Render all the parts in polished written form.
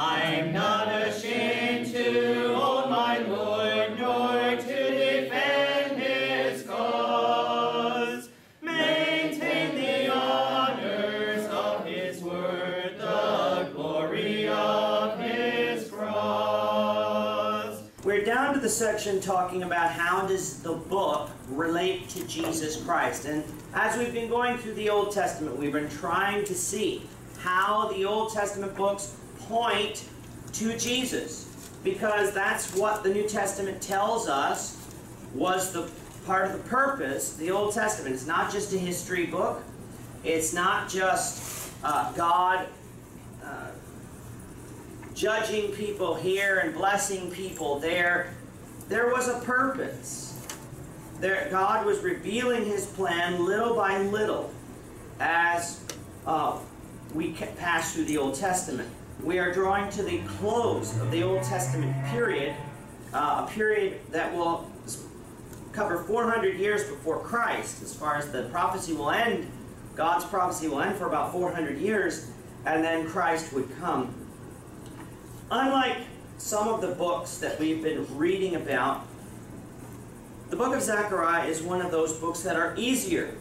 I'm not ashamed to own my Lord, nor to defend his cause. Maintain the honors of his word, the glory of his cross. We're down to the section talking about how does the book relate to Jesus Christ. And as we've been going through the Old Testament, we've been trying to see how the Old Testament books point to Jesus, because that's what the New Testament tells us was the part of the purpose. The Old Testament, it's not just a history book. It's not just God judging people here and blessing people there. There was a purpose. There, God was revealing his plan little by little as we pass through the Old Testament. We are drawing to the close of the Old Testament period, a period that will cover 400 years before Christ. As far as the prophecy will end, God's prophecy will end for about 400 years, and then Christ would come. Unlike some of the books that we've been reading about, the book of Zechariah is one of those books that are easier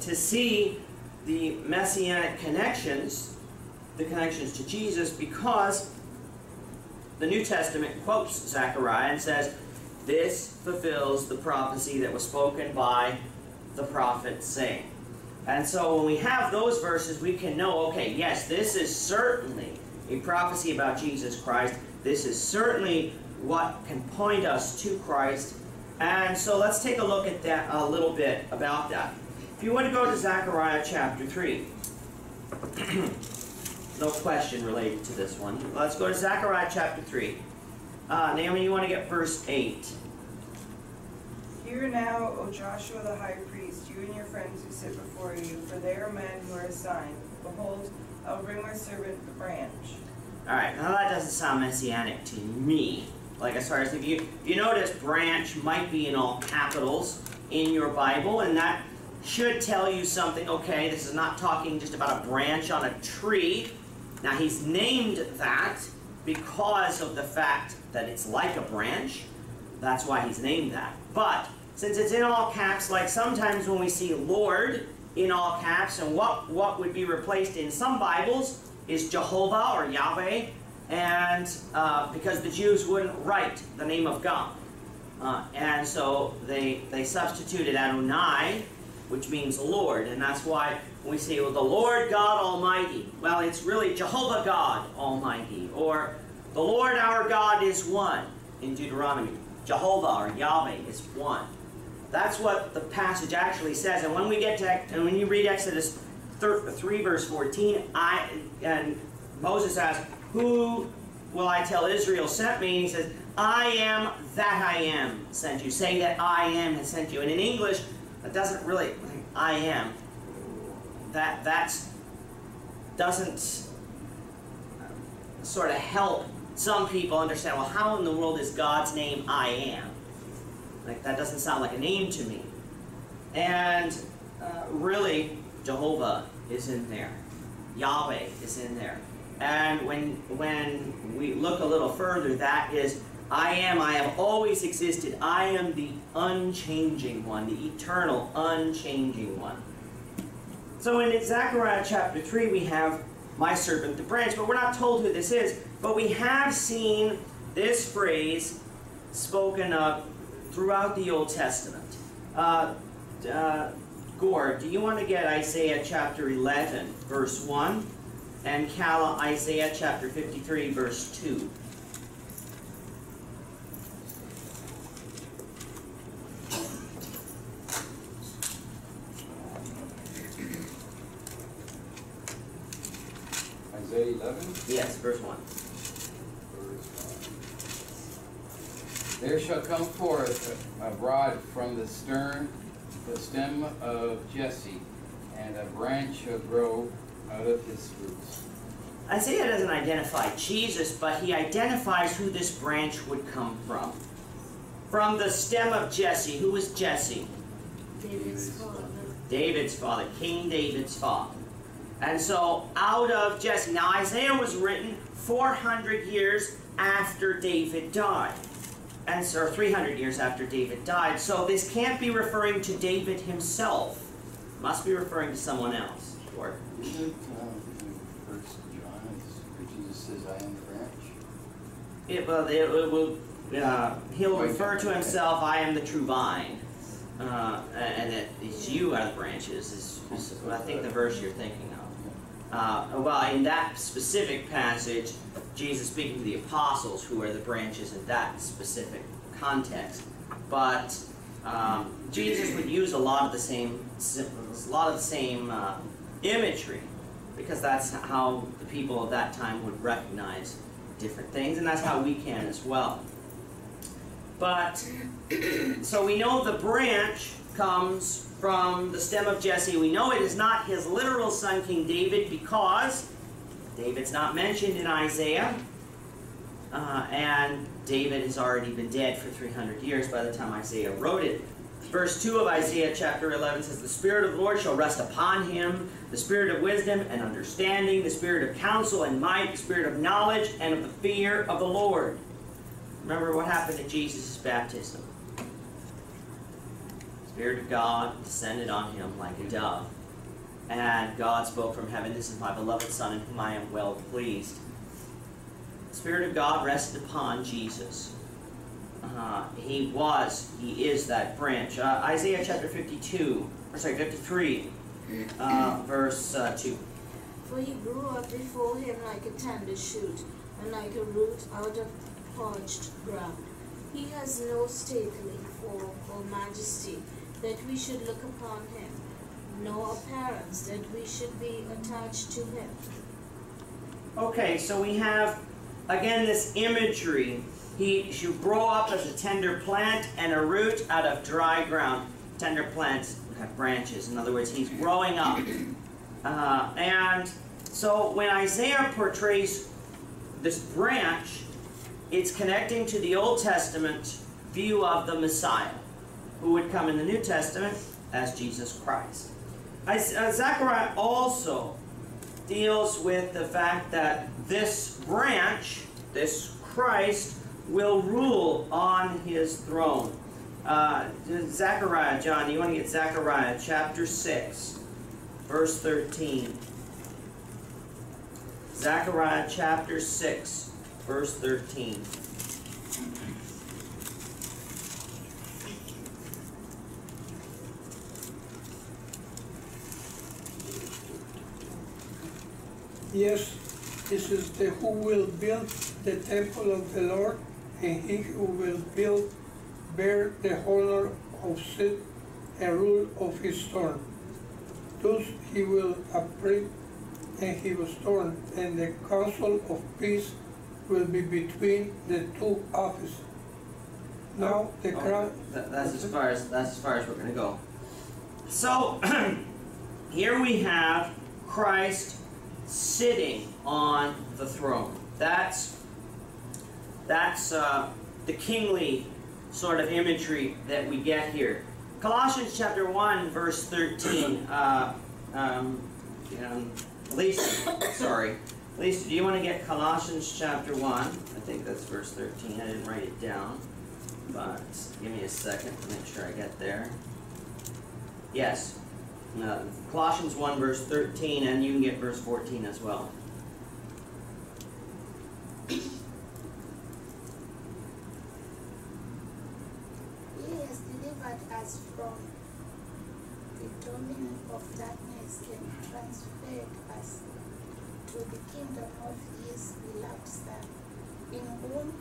to see the messianic connections, the connections to Jesus, because the New Testament quotes Zechariah and says, this fulfills the prophecy that was spoken by the prophet saying. And so when we have those verses, we can know, okay, yes, this is certainly a prophecy about Jesus Christ. This is certainly what can point us to Christ. And so let's take a look at that a little bit about that. If you want to go to Zechariah chapter 3, no question related to this one. Let's go to Zechariah chapter 3. Naomi, you want to get verse 8. Hear now, O Joshua the high priest, you and your friends who sit before you, for they are men who are a sign. Behold, I will bring my servant the branch. All right, now that doesn't sound messianic to me. Like, as far as if you notice, branch might be in all capitals in your Bible, and that should tell you something. Okay, this is not talking just about a branch on a tree. Now, he's named that because of the fact that it's like a branch. That's why he's named that. But since it's in all caps, like sometimes when we see Lord in all caps, and what would be replaced in some Bibles is Jehovah or Yahweh, and because the Jews wouldn't write the name of God. And so they substituted Adonai, which means Lord, and that's why we say, well, the Lord God Almighty. Well, it's really Jehovah God Almighty, or the Lord our God is one in Deuteronomy. Jehovah or Yahweh is one. That's what the passage actually says. And when we get to, and when you read Exodus 3 verse 14, and Moses asks, who will I tell Israel sent me? And he says, I am that I am sent you. Saying that I am has sent you. And in English, that doesn't really, I am. That doesn't sort of help some people understand, well, how in the world is God's name I am? Like, that doesn't sound like a name to me. And really, Jehovah is in there. Yahweh is in there. And when we look a little further, that is, I am, I have always existed. I am the unchanging one, the eternal, unchanging one. So in Zechariah chapter 3, we have my servant the branch, but we're not told who this is. But we have seen this phrase spoken of throughout the Old Testament. Gore, do you want to get Isaiah chapter 11, verse 1, and Calla Isaiah chapter 53, verse 2? Isaiah 11? Yes, verse 1. There shall come forth a rod from the stern, the stem of Jesse, and a branch shall grow out of his roots. Isaiah doesn't identify Jesus, but he identifies who this branch would come from. From the stem of Jesse. Who was Jesse? David's father. King David's father. And so out of Jesse. Now Isaiah was written 400 years after David died. And so 300 years after David died. So this can't be referring to David himself. It must be referring to someone else. Or isn't it First John where Jesus says, "I am the branch"? He'll refer to himself, "I am the true vine," and that it's you are the branches. Is I think the verse you're thinking of. Well, in that specific passage, Jesus speaking to the apostles, who are the branches in that specific context. But Jesus would use a lot of the same symbols, a lot of the same imagery, because that's how the people of that time would recognize different things, and that's how we can as well. But so we know the branch comes from the stem of Jesse. We know it is not his literal son, King David, because David's not mentioned in Isaiah, and David has already been dead for 300 years by the time Isaiah wrote it. Verse 2 of Isaiah chapter 11 says, "The Spirit of the Lord shall rest upon him, the Spirit of wisdom and understanding, the Spirit of counsel and might, the Spirit of knowledge and of the fear of the Lord." Remember what happened at Jesus' baptism. The Spirit of God descended on him like a dove. And God spoke from heaven, "This is my beloved Son in whom I am well pleased." The Spirit of God rested upon Jesus. He is that branch. Isaiah chapter 53, verse 2. "For he grew up before him like a tender shoot, and like a root out of parched ground. He has no stately form or majesty that we should look upon him, no appearance that we should be attached to him." Okay, so we have, again, this imagery. He should grow up as a tender plant and a root out of dry ground. Tender plants have branches. In other words, he's growing up. And so when Isaiah portrays this branch, it's connecting to the Old Testament view of the Messiah, who would come in the New Testament as Jesus Christ. Zechariah also deals with the fact that this branch, this Christ, will rule on his throne. Zechariah, John, you want to get Zechariah chapter 6, verse 13. Zechariah chapter 6, verse 13. "Yes, this is the who will build the temple of the Lord, and he who will build bear the honor of Sid and rule of his throne. Thus he will upright and he will storm, and the council of peace will be between the two offices." Now the crown. That's as far as we're going to go. So here we have Christ sitting on the throne. That's the kingly sort of imagery that we get here. Colossians chapter 1, verse 13. Lisa, do you want to get Colossians chapter 1? I think that's verse 13. I didn't write it down, but give me a second to make sure I get there. Yes. Colossians 1, verse 13, and you can get verse 14 as well. "From the dominion of darkness and transferred us to the kingdom of his beloved Son, in whom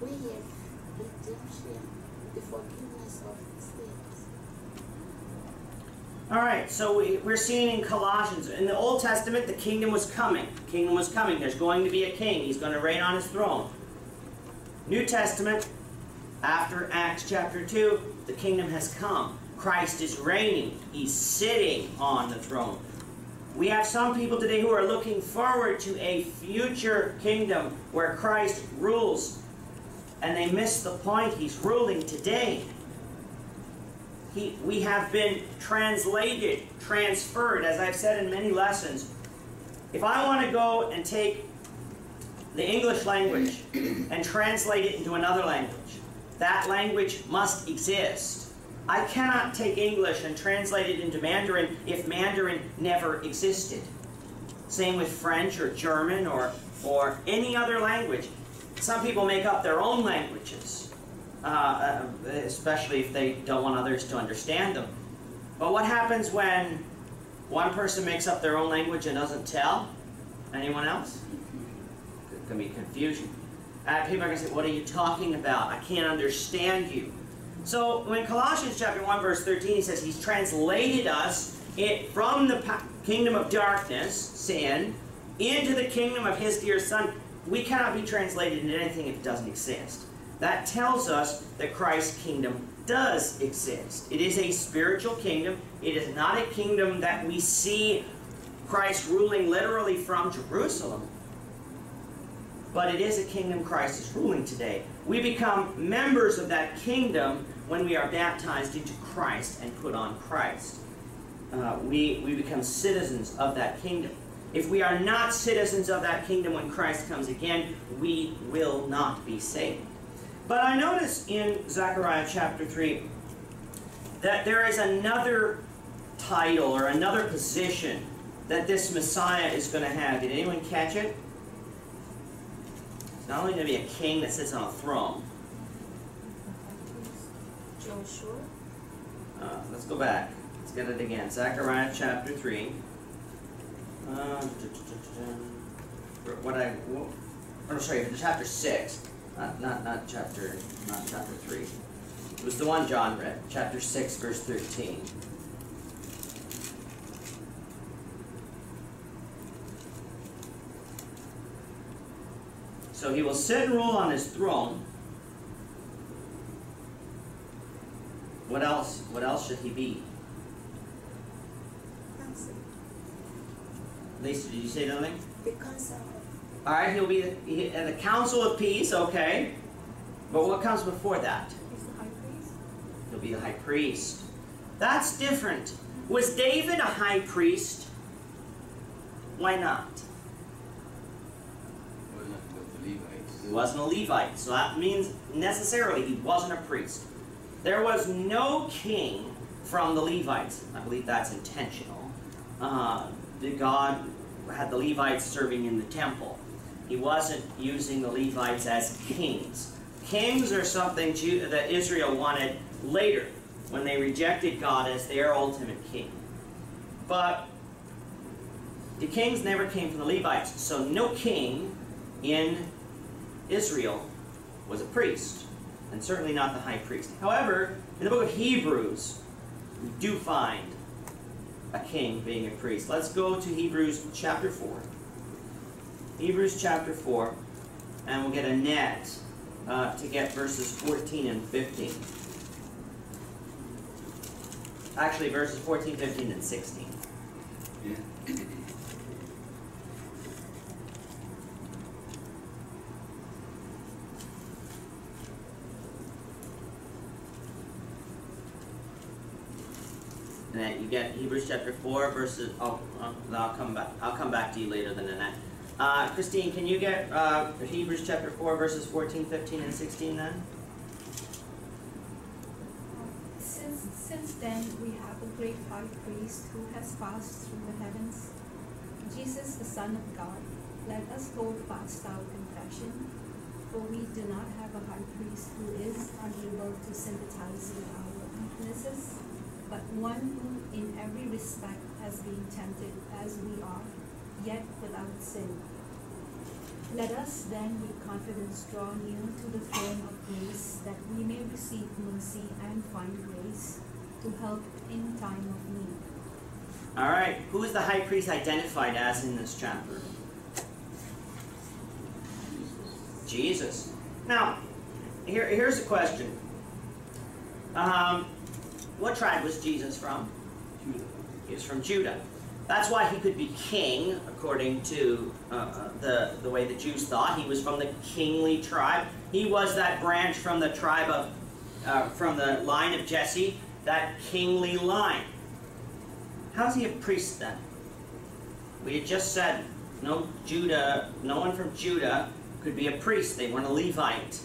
we have redemption, the forgiveness of sins." All right, so we're seeing in Colossians, in the Old Testament, the kingdom was coming. The kingdom was coming. There's going to be a king. He's going to reign on his throne. New Testament, after Acts chapter 2, the kingdom has come. Christ is reigning. He's sitting on the throne. We have some people today who are looking forward to a future kingdom where Christ rules, and they miss the point. He's ruling today. We have been translated, transferred, as I've said in many lessons, If I want to go and take the English language and translate it into another language, that language must exist. I cannot take English and translate it into Mandarin if Mandarin never existed. Same with French or German or any other language. Some people make up their own languages, especially if they don't want others to understand them. But what happens when one person makes up their own language and doesn't tell anyone else? There can be confusion. People are going to say, what are you talking about? I can't understand you. So when Colossians chapter 1 verse 13, he says he's translated us from the kingdom of darkness, sin, into the kingdom of his dear son. We cannot be translated into anything if it doesn't exist. That tells us that Christ's kingdom does exist. It is a spiritual kingdom. It is not a kingdom that we see Christ ruling literally from Jerusalem. But it is a kingdom Christ is ruling today. We become members of that kingdom when we are baptized into Christ and put on Christ. We become citizens of that kingdom. If we are not citizens of that kingdom when Christ comes again, we will not be saved. But I notice in Zechariah chapter 3 that there is another title or another position that this Messiah is going to have. Did anyone catch it? It's not only going to be a king that sits on a throne. Joshua. Let's go back. Let's get it again. Zechariah chapter 3. Chapter 6. Not chapter 3. It was the one John read. Chapter 6, verse 13. So he will sit and rule on his throne. What else? What else should he be? Counselor. Lisa, did you say nothing? The counselor. All right, he'll be in the council of peace. Okay, but what comes before that? He's the high priest. He'll be the high priest. That's different. Was David a high priest? Why not? He wasn't a Levite, so that means necessarily he wasn't a priest. There was no king from the Levites. I believe that's intentional. God had the Levites serving in the temple. He wasn't using the Levites as kings. Kings are something that Israel wanted later when they rejected God as their ultimate king. But the kings never came from the Levites, so no king in Israel was a priest, and certainly not the high priest. However, in the book of Hebrews, we do find a king being a priest. Let's go to Hebrews chapter 4. Hebrews chapter 4, and we'll get a net to get verses 14 and 15. Actually, verses 14, 15, and 16. Yeah. You get Hebrews chapter 4 verses. I'll come back to you later than that. Christine, can you get Hebrews chapter 4 verses 14, 15, and 16 then? Since then we have a great high priest who has passed through the heavens, Jesus the Son of God. Let us hold fast our confession, for we do not have a high priest who is unable to sympathize with our weaknesses, but one who in every respect has been tempted as we are, yet without sin. Let us then with confidence draw near to the throne of grace, that we may receive mercy and find grace to help in time of need. All right, who is the high priest identified as in this chapter? Jesus. Now, here's a question. What tribe was Jesus from? Judah. He was from Judah. That's why he could be king, according to the way the Jews thought. He was from the kingly tribe. He was that branch from the tribe of, from the line of Jesse, that kingly line. How's he a priest then? We had just said no one from Judah could be a priest. They weren't a Levite.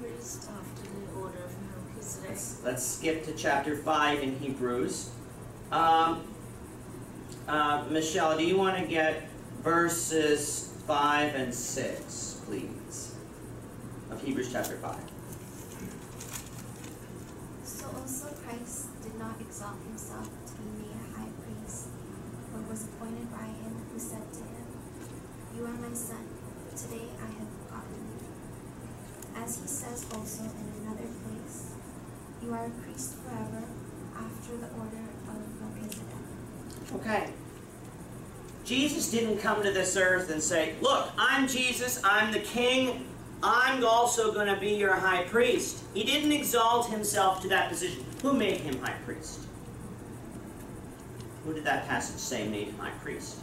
Priest after the order of Melchizedek. Let's skip to chapter 5 in Hebrews. Michelle, do you want to get verses 5 and 6, please, of Hebrews chapter 5? So also Christ did not exalt himself to be made a high priest, but was appointed by him who said to him, "You are my son, today I have begotten you." As he says also in another place, "You are a priest forever after the order of Melchizedek." Okay. Jesus didn't come to this earth and say, "Look, I'm Jesus, I'm the king, I'm also going to be your high priest." He didn't exalt himself to that position. Who made him high priest? Who did that passage say made him high priest?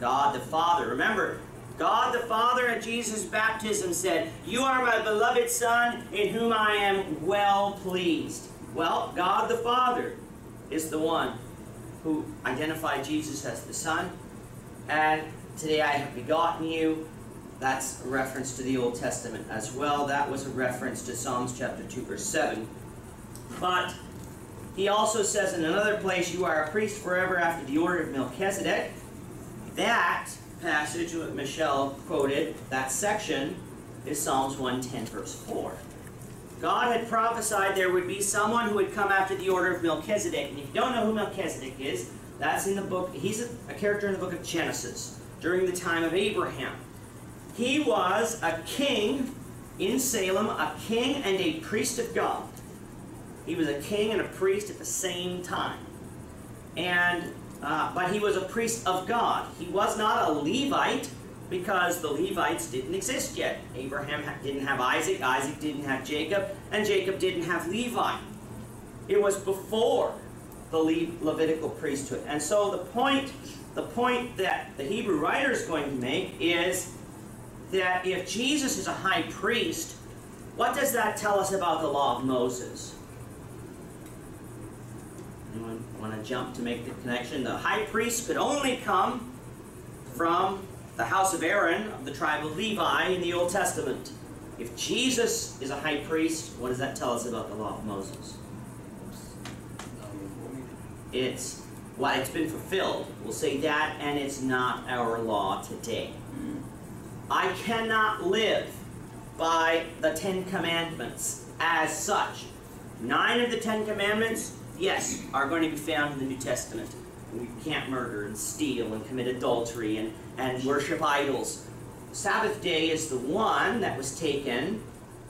God the Father. Remember, God the Father at Jesus' baptism said, "You are my beloved Son, in whom I am well pleased." Well, God the Father is the one who identified Jesus as the Son, and "today I have begotten you." That's a reference to the Old Testament as well. That was a reference to Psalms chapter 2, verse 7. But he also says in another place, "You are a priest forever after the order of Melchizedek." That passage that Michelle quoted, that section, is Psalms 110, verse 4. God had prophesied there would be someone who would come after the order of Melchizedek. And if you don't know who Melchizedek is, that's in the book. He's a character in the book of Genesis during the time of Abraham. He was a king in Salem, a king and a priest of God. He was a king and a priest at the same time. And but he was a priest of God. He was not a Levite, because the Levites didn't exist yet. Abraham didn't have Isaac, Isaac didn't have Jacob, and Jacob didn't have Levi. It was before the Levitical priesthood. And so the point that the Hebrew writer is going to make is that if Jesus is a high priest, what does that tell us about the law of Moses? Anyone want to jump to make the connection? The high priest could only come from the house of Aaron, of the tribe of Levi in the Old Testament. If Jesus is a high priest, what does that tell us about the law of Moses? It's, well, it's been fulfilled. We'll say that, and it's not our law today. I cannot live by the 10 Commandments as such. 9 of the 10 Commandments, yes, are going to be found in the New Testament. We can't murder and steal and commit adultery and worship idols. Sabbath day is the one that was taken.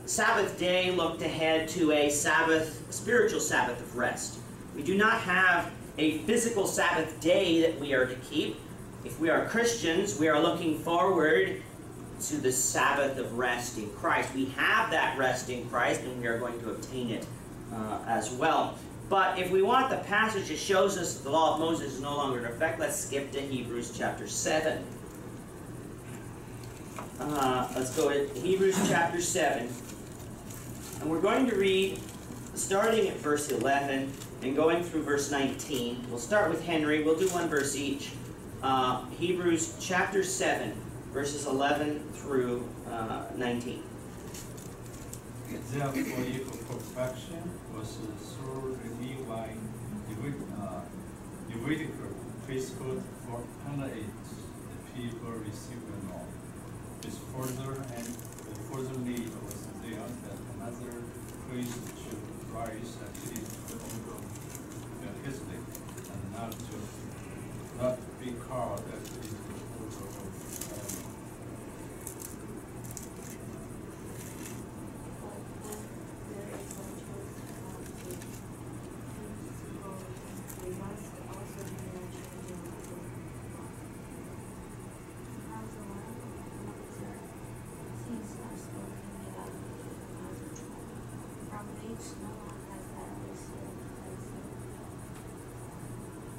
Sabbath day looked ahead to a Sabbath, a spiritual Sabbath of rest. We do not have a physical Sabbath day that we are to keep. If we are Christians, we are looking forward to the Sabbath of rest in Christ. We have that rest in Christ, and we are going to obtain it as well. But if we want the passage that shows us that the law of Moses is no longer in effect, let's skip to Hebrews chapter 7. Let's go to Hebrews chapter 7. And we're going to read, starting at verse 11 and going through verse 19. We'll start with Henry. We'll do one verse each. Hebrews chapter 7, verses 11 through 19. Therefore, if perfection was surely by the Levitical priesthood, for under it the people received the law. This further and the further need was there that another priest should rise according to the order of Melchizedek, and not be called according to the order of Aaron.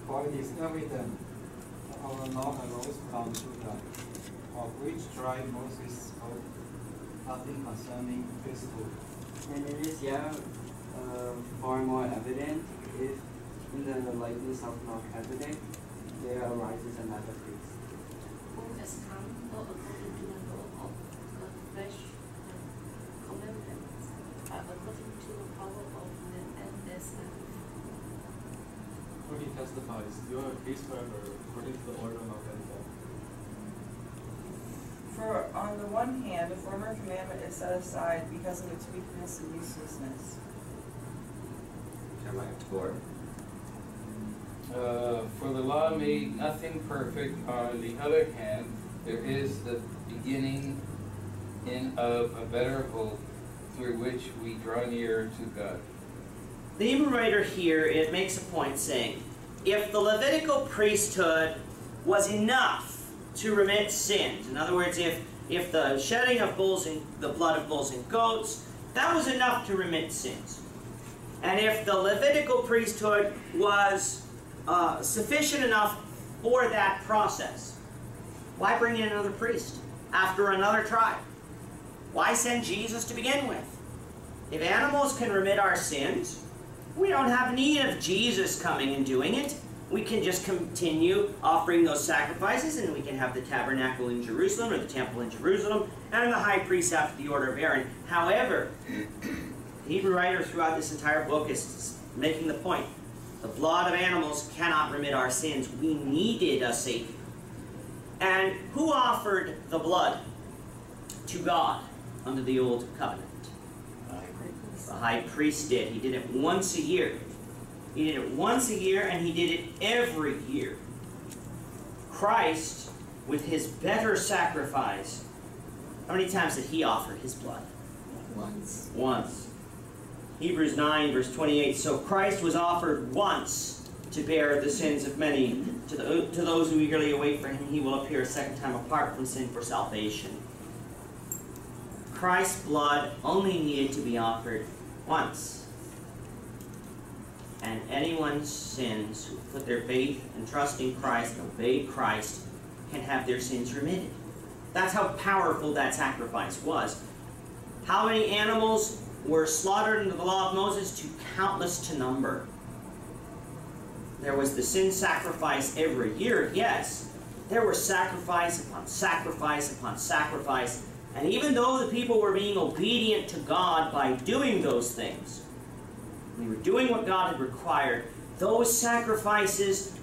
For it is evident that our law arose from Judah, of which tribe Moses spoke nothing concerning priesthood. And it is yet far more evident if in the likeness of Melchizedek, there arises another priest. Who has come not according to the law of the flesh and commandments, but according to the power of the endlessness. For he testifies, you are a priest forever, according to the order of Melchizedek. For on the one hand, the former commandment is set aside because of its weakness and uselessness. Jeremiah 4. For the law made nothing perfect. On the other hand, there is the beginning in of a better hope through which we draw near to God. The Hebrew writer here, it makes a point saying, if the Levitical priesthood was enough to remit sins, in other words, if the shedding of bulls and the blood of bulls and goats, that was enough to remit sins. And if the Levitical priesthood was sufficient enough for that process, why bring in another priest after another tribe? Why send Jesus to begin with? If animals can remit our sins, we don't have need of Jesus coming and doing it. We can just continue offering those sacrifices, and we can have the tabernacle in Jerusalem or the temple in Jerusalem and the high priest after the order of Aaron. However, the Hebrew writer throughout this entire book is making the point, the blood of animals cannot remit our sins. We needed a Savior. And who offered the blood to God under the Old Covenant? The high priest did. He did it once a year. He did it once a year, and he did it every year. Christ, with his better sacrifice, how many times did he offer his blood? Once. Once. Hebrews 9, verse 28, so Christ was offered once to bear the sins of many. To those who eagerly await for him, he will appear a second time apart from sin for salvation. Christ's blood only needed to be offered once. And anyone's sins who put their faith and trust in Christ and obey Christ can have their sins remitted. That's how powerful that sacrifice was. How many animals were slaughtered under the law of Moses? To countless to number. There was the sin sacrifice every year, yes. There were sacrifice upon sacrifice upon sacrifice. And even though the people were being obedient to God by doing those things, they were doing what God had required, those sacrifices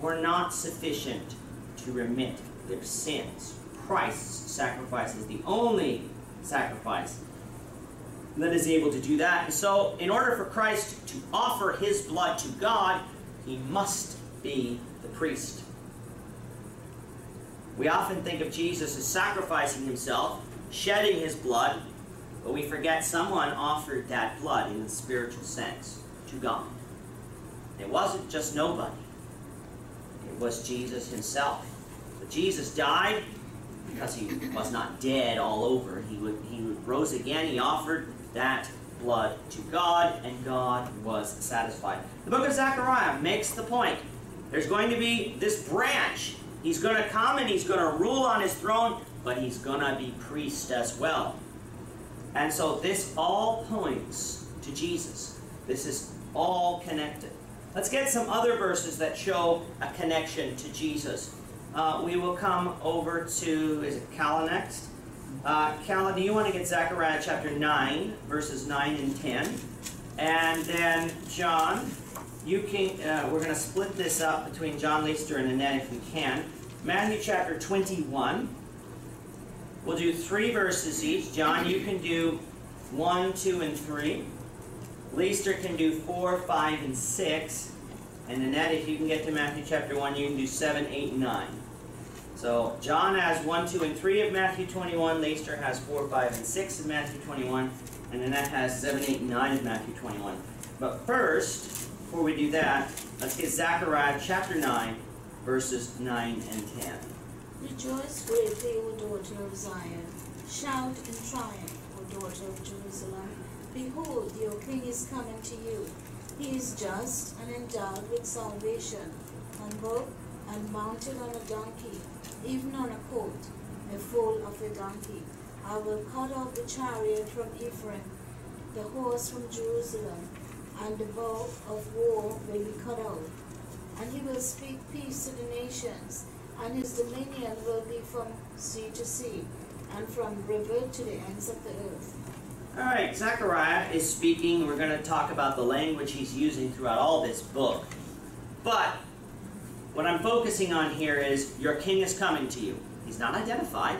were not sufficient to remit their sins. Christ's sacrifice is the only sacrifice that is able to do that. And so, in order for Christ to offer his blood to God, he must be the priest. We often think of Jesus as sacrificing himself, shedding his blood, but we forget someone offered that blood in the spiritual sense to God. It wasn't just nobody. It was Jesus himself. But Jesus died because he was not dead all over. He rose again. He offered that blood to God, and God was satisfied. The book of Zechariah makes the point. There's going to be this branch. He's going to come and he's going to rule on his throne, but he's going to be priest as well. And so this all points to Jesus. This is all connected. Let's get some other verses that show a connection to Jesus. We will come over to, is it Calla next? Calla, do you want to get Zechariah chapter 9, verses 9 and 10? And then John, you can, we're going to split this up between John Leister and Annette if we can. Matthew chapter 21. We'll do 3 verses each. John, you can do 1, 2, and 3. Leister can do 4, 5, and 6. And Annette, if you can get to Matthew chapter 1, you can do 7, 8, and 9. So John has 1, 2, and 3 of Matthew 21. Leister has 4, 5, and 6 of Matthew 21. And Annette has 7, 8, and 9 of Matthew 21. But first, before we do that, let's get Zechariah chapter 9, verses 9 and 10. Rejoice greatly, O daughter of Zion. Shout and triumph, O daughter of Jerusalem. Behold, your king is coming to you. He is just and endowed with salvation, humble and mounted on a donkey, even on a colt, the foal of a donkey. I will cut off the chariot from Ephraim, the horse from Jerusalem. and the bow of war will be cut out. And he will speak peace to the nations, and his dominion will be from sea to sea, and from river to the ends of the earth. All right, Zechariah is speaking. We're going to talk about the language he's using throughout all this book. But what I'm focusing on here is your king is coming to you. He's not identified,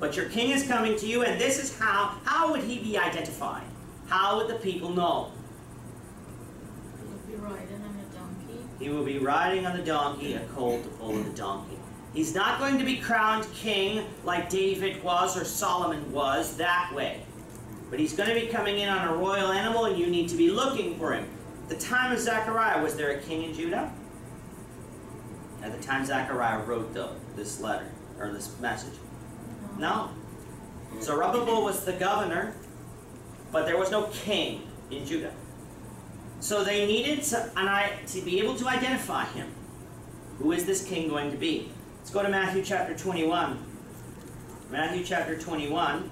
but your king is coming to you, and this is how would he be identified? How would the people know? He will be riding on a donkey. He will be riding on the donkey, a colt, the foal of the donkey. He's not going to be crowned king like David was or Solomon was that way. But he's going to be coming in on a royal animal, and you need to be looking for him. At the time of Zechariah, was there a king in Judah? At the time Zechariah wrote this letter, or this message? No. Zerubbabel was the governor, but there was no king in Judah. So they needed to be able to identify him. Who is this king going to be? Let's go to Matthew chapter 21. Matthew chapter 21.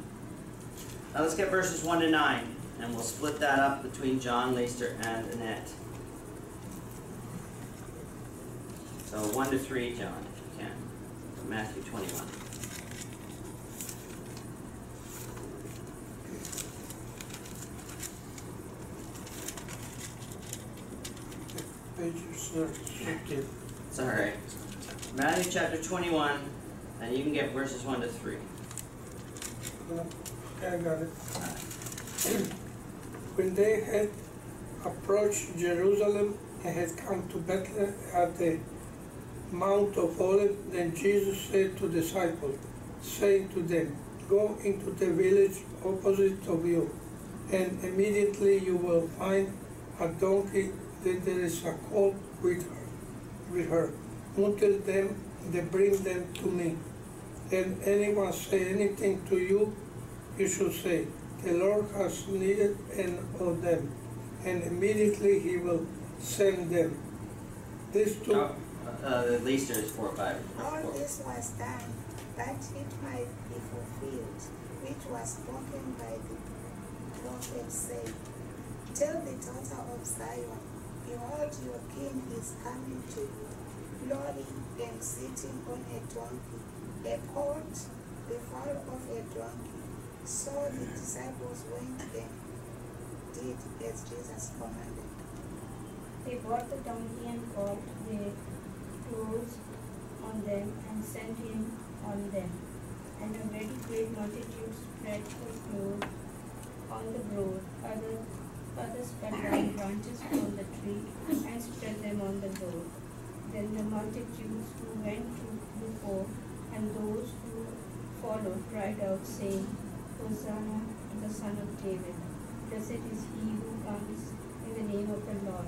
Now let's get verses 1 to 9, and we'll split that up between John, Lester, and Annette. So 1 to 3, John, if you can. Matthew 21. It's all right. Matthew chapter 21, and you can get verses 1 to 3. I got it. When they had approached Jerusalem and had come to Bethlehem at the Mount of Olives, then Jesus said to the disciples, saying to them, "Go into the village opposite of you, and immediately you will find a donkey that there is a colt with her. Until them, they bring them to me. And anyone say anything to you, you should say, 'The Lord has needed and of them,' and immediately he will send them." This two. Oh, at least there's 4 or 5. All this was done that it might be fulfilled, which was spoken by the prophet, saying, "Tell the daughter of Zion, behold, your king is coming to you, glory and sitting on a donkey, a colt, the foal of a donkey." So the disciples went and did as Jesus commanded. They brought the donkey and colt, their clothes on them, and sent him on them. And a very great multitude spread their clothes on the road. Others cut down branches from the tree and spread them on the road. Then the multitudes who went before and those who followed cried out, saying, "Hosanna to the Son of David. Blessed is he who comes in the name of the Lord.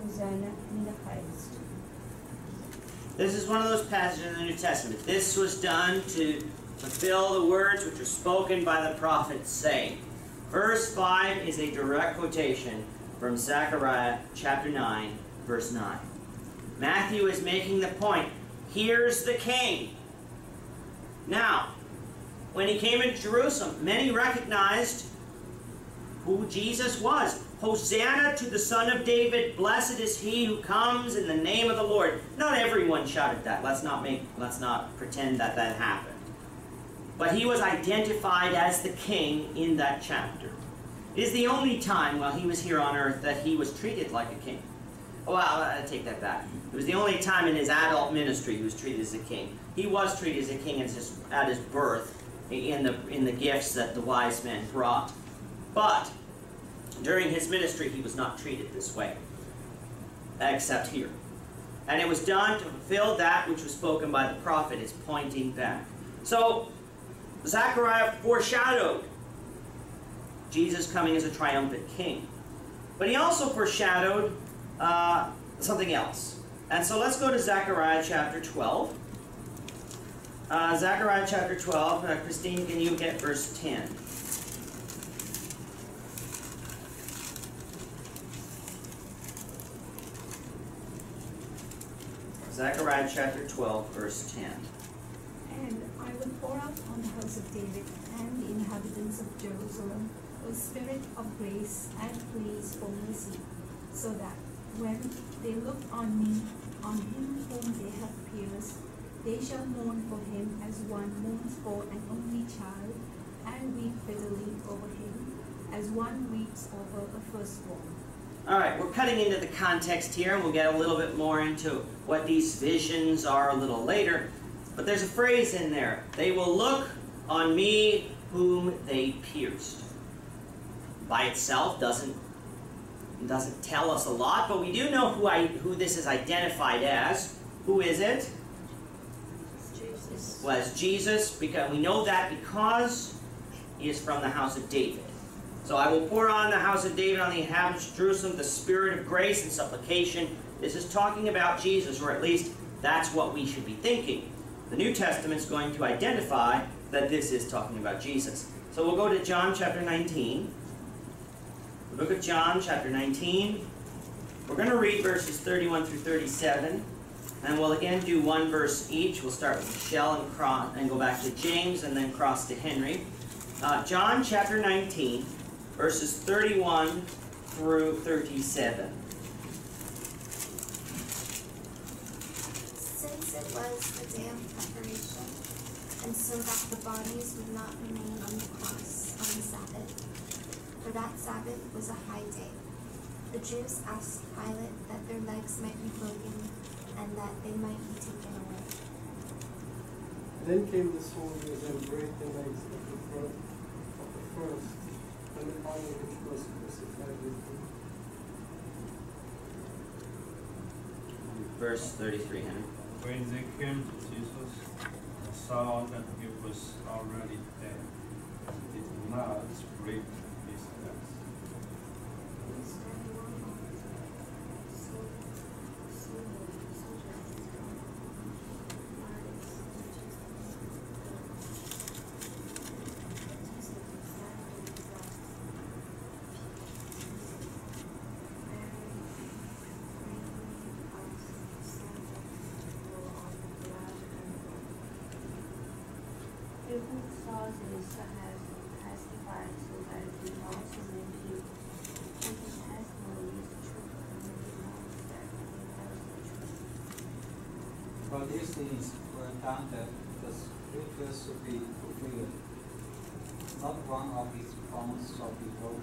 Hosanna in the highest." This is one of those passages in the New Testament. This was done to fulfill the words which were spoken by the prophets, saying. Verse 5 is a direct quotation from Zechariah chapter 9, verse 9. Matthew is making the point. Here's the king. Now, when he came into Jerusalem, many recognized who Jesus was. Hosanna to the Son of David. Blessed is he who comes in the name of the Lord. Not everyone shouted that. Let's not pretend that happened. But he was identified as the king in that chapter. It is the only time while he was here on earth that he was treated like a king. Well, I take that back. It was the only time in his adult ministry he was treated as a king. He was treated as a king at his birth, in the gifts that the wise men brought. But during his ministry, he was not treated this way, except here. And it was done to fulfill that which was spoken by the prophet. It's pointing back. So, Zechariah foreshadowed Jesus coming as a triumphant king. But he also foreshadowed something else. And so let's go to Zechariah chapter 12. Zechariah chapter 12, Christine, can you get verse 10? Zechariah chapter 12, verse 10. "And I will pour out on the house of David and the inhabitants of Jerusalem a spirit of grace and praise for mercy, so that when they look on me, on him whom they have pierced, they shall mourn for him as one mourns for an only child, and weep bitterly over him, as one weeps over a firstborn. All right, we're cutting into the context here, and we'll get a little bit more into what these visions are a little later. But there's a phrase in there. They will look on me whom they pierced. By itself doesn't tell us a lot, but we do know who this is identified as. Who is it? Jesus. Well, it's Jesus, because we know that because he is from the house of David. So I will pour on the house of David, on the inhabitants of Jerusalem, the spirit of grace and supplication. This is talking about Jesus, or at least that's what we should be thinking. The New Testament is going to identify that this is talking about Jesus. So we'll go to John chapter 19. The book of John chapter 19. We're going to read verses 31 through 37. And we'll again do one verse each. We'll start with Michelle and cross, and go back to James and then cross to Henry. John chapter 19, verses 31 through 37. Since it was the day of preparation, and so that the bodies would not remain on the cross on the Sabbath, for that Sabbath was a high day, the Jews asked Pilate that their legs might be broken and that they might be taken away. Then came the soldiers and brake the legs of the first and the other which was crucified with him. Verse 33, Henry. When they came to Jesus, they saw that he was already dead, and did not break his legs. For these things were done that the scriptures should be fulfilled. Not one of his bones shall be broken.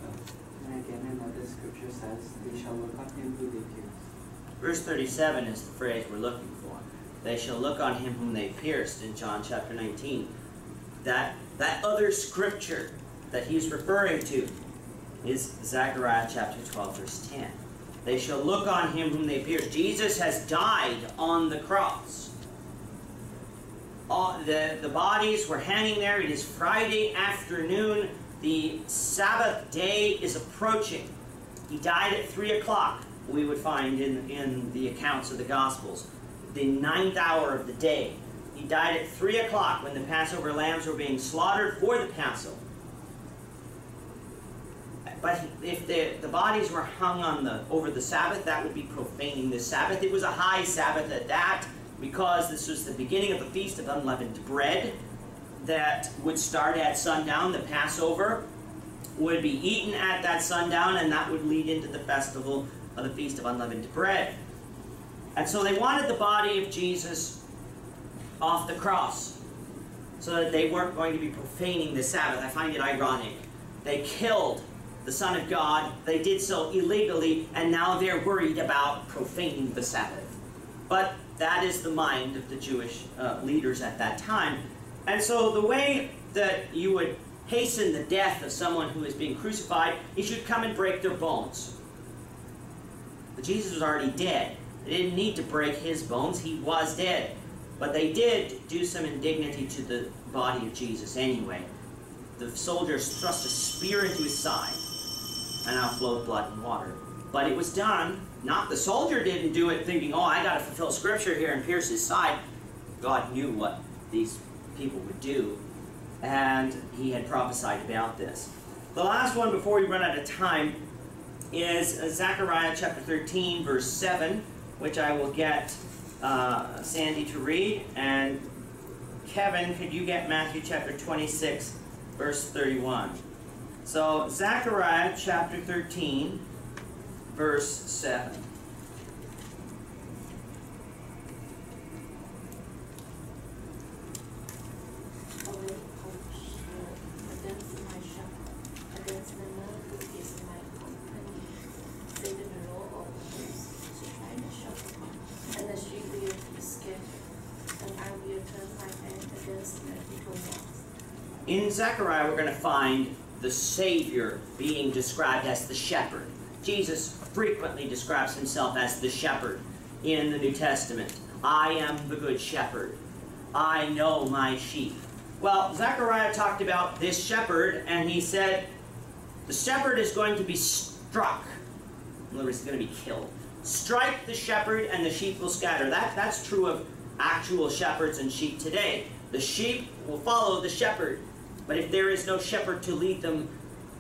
And again another scripture says, they shall look on him who they pierced. Verse 37 is the phrase we're looking for. They shall look on him whom they pierced in John chapter 19. That other scripture that he's referring to is Zechariah chapter 12, verse 10. They shall look on him whom they pierced. Jesus has died on the cross. The bodies were hanging there. It is Friday afternoon. The Sabbath day is approaching. He died at 3 o'clock, we would find in the accounts of the Gospels, the 9th hour of the day. He died at 3 o'clock when the Passover lambs were being slaughtered for the Passover. But if the bodies were hung on over the Sabbath, that would be profaning the Sabbath. It was a high Sabbath at that, because this was the beginning of the Feast of Unleavened Bread that would start at sundown. The Passover would be eaten at that sundown, and that would lead into the festival of the Feast of Unleavened Bread. And so they wanted the body of Jesus off the cross, so that they weren't going to be profaning the Sabbath. I find it ironic. They killed the Son of God. They did so illegally, and now they're worried about profaning the Sabbath. But that is the mind of the Jewish leaders at that time. And so the way that you would hasten the death of someone who is being crucified is you'd come and break their bones. But Jesus was already dead. They didn't need to break his bones. He was dead. But they did do some indignity to the body of Jesus anyway. The soldiers thrust a spear into his side, and out flowed blood and water. But it was done, not the soldier didn't do it thinking, oh, I got to fulfill scripture here and pierce his side. God knew what these people would do, and he had prophesied about this. The last one before we run out of time is Zechariah chapter 13, verse 7, which I will get Sandy to read. And Kevin, could you get Matthew chapter 26, verse 31? So Zechariah chapter 13, verse 7. In Zechariah, we're going to find the Savior being described as the shepherd. Jesus frequently describes himself as the shepherd in the New Testament. I am the good shepherd. I know my sheep. Well, Zechariah talked about this shepherd, and he said, the shepherd is going to be struck. In other words, he's going to be killed. Strike the shepherd, and the sheep will scatter. That's true of actual shepherds and sheep today. The sheep will follow the shepherd, but if there is no shepherd to lead them,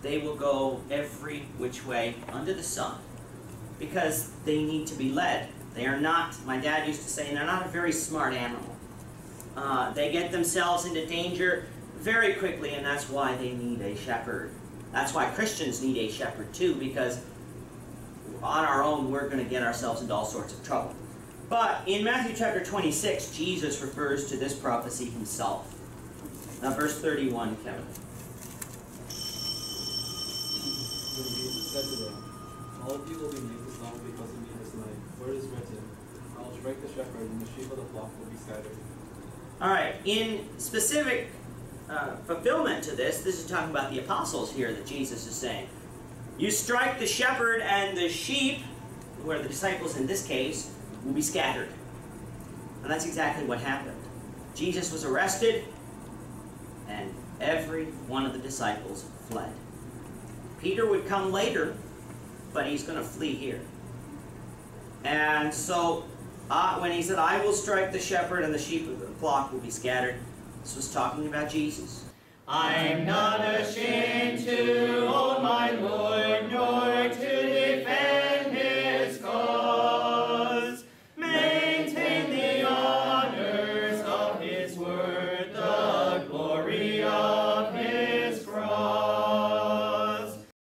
they will go every which way under the sun, because they need to be led. They are not, my dad used to say, they're not a very smart animal. They get themselves into danger very quickly, and that's why they need a shepherd. That's why Christians need a shepherd too, because on our own, we're going to get ourselves into all sorts of trouble. But in Matthew chapter 26, Jesus refers to this prophecy himself. Now verse 31, Kevin. Jesus said to them, all of you will be named as long because of me this night, for it is written, I will strike the shepherd and the sheep of the flock will be scattered. Alright, in specific fulfillment to this is talking about the apostles here that Jesus is saying. You strike the shepherd and the sheep, who are the disciples in this case, will be scattered. And that's exactly what happened. Jesus was arrested, and every one of the disciples fled. Peter would come later, but he's going to flee here. And so when he said, I will strike the shepherd and the sheep of the flock will be scattered, this was talking about Jesus. I'm not ashamed to